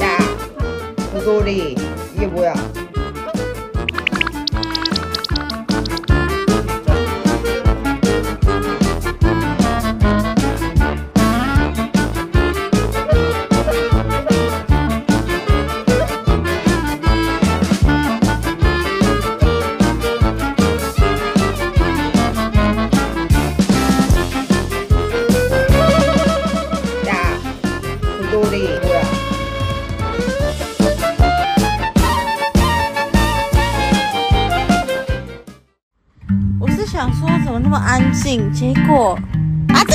야, 고돌이 이게 뭐야? 고돌이 뭐야?我是想说怎么那么安静，结果阿志，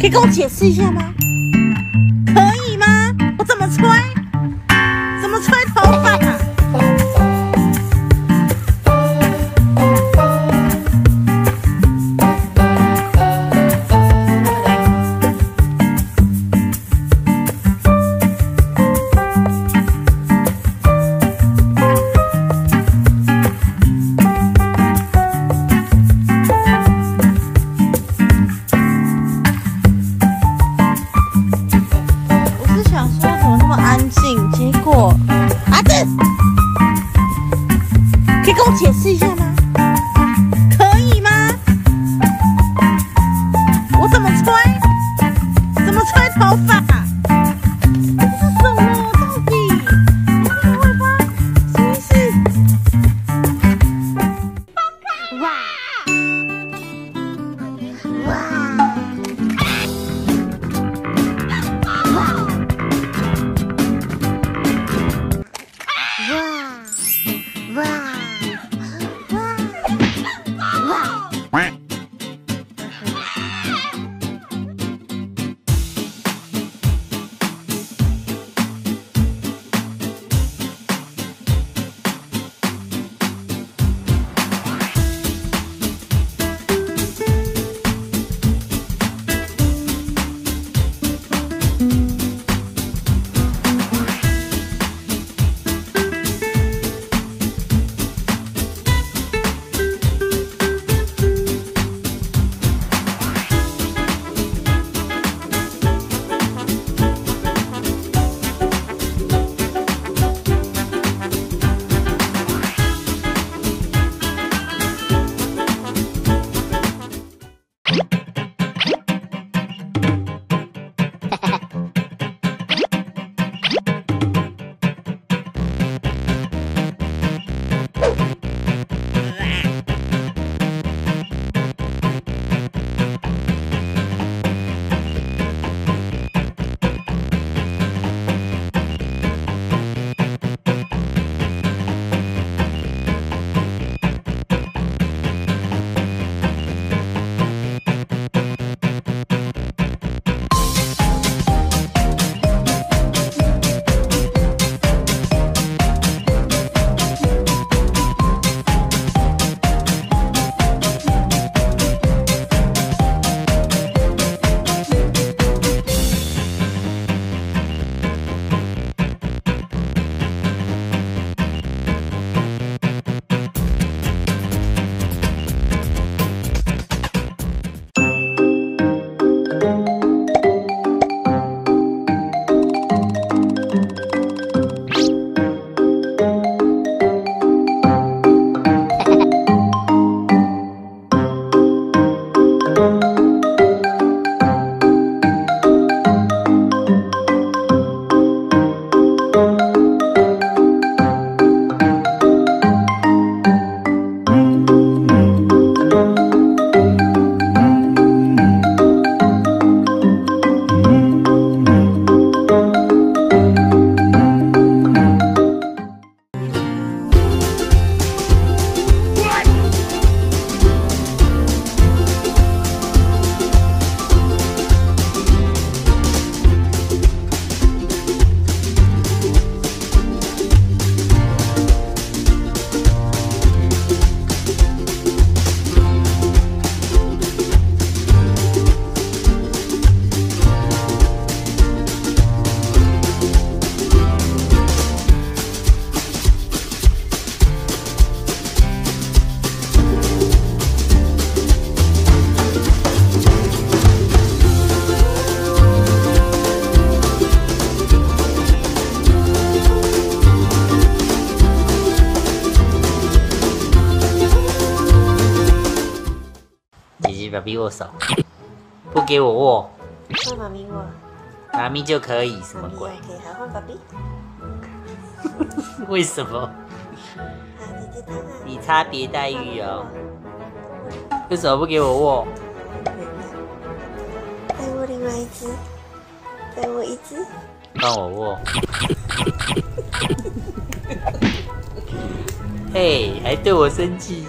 可以跟我解释一下吗？可以吗？我怎么吹？怎么吹头发啊？比我少，不给我握，让妈咪握，妈咪就可以，什么鬼？妈咪可以还换爸比？为什么？你差别待遇哦，为什么不给我握？再握另外一只，再握一只，让我握。嘿，还对我生气。